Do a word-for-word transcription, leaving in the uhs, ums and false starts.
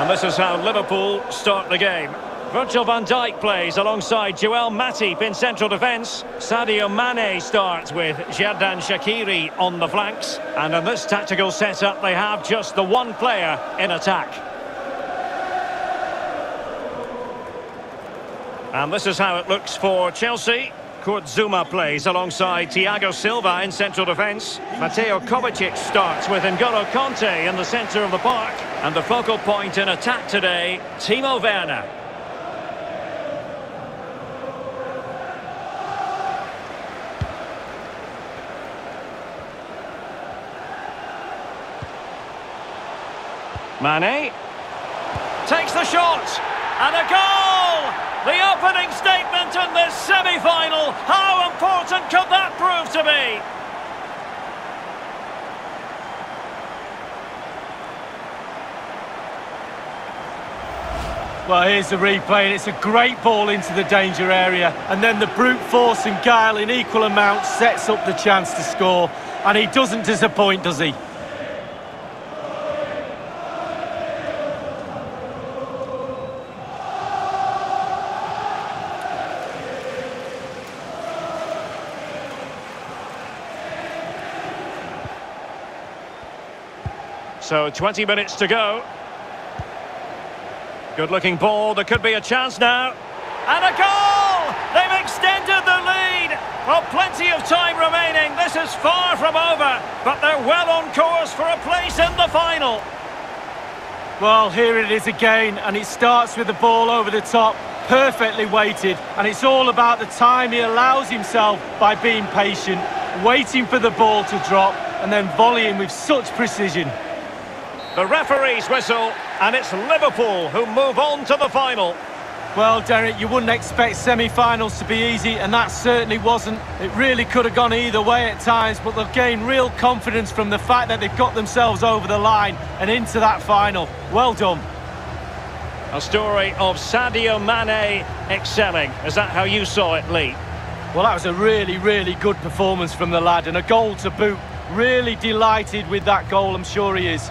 And this is how Liverpool start the game. Virgil van Dijk plays alongside Joel Matip in central defence. Sadio Mane starts with Xherdan Shaqiri on the flanks. And in this tactical setup, they have just the one player in attack. And this is how it looks for Chelsea. Kurt Zuma plays alongside Thiago Silva in central defence. Mateo Kovacic starts with N'Golo Kanté in the centre of the park. And the focal point in attack today, Timo Werner. Mane takes the shot, and a goal! The opening statement in this semi-final, how important could that prove to be? Well, here's the replay, and it's a great ball into the danger area, and then the brute force and guile in equal amounts sets up the chance to score, and he doesn't disappoint, does he? So twenty minutes to go. Good-looking ball. There could be a chance now. And a goal! They've extended the lead. Well, plenty of time remaining. This is far from over, but they're well on course for a place in the final. Well, here it is again, and it starts with the ball over the top, perfectly weighted, and it's all about the time he allows himself by being patient, waiting for the ball to drop, and then volleying with such precision. The referee's whistle, and it's Liverpool who move on to the final. Well, Derek, you wouldn't expect semi-finals to be easy, and that certainly wasn't. It really could have gone either way at times, but they've gained real confidence from the fact that they've got themselves over the line and into that final. Well done. A story of Sadio Mane excelling. Is that how you saw it, Lee? Well, that was a really, really good performance from the lad, and a goal to boot. Really delighted with that goal, I'm sure he is.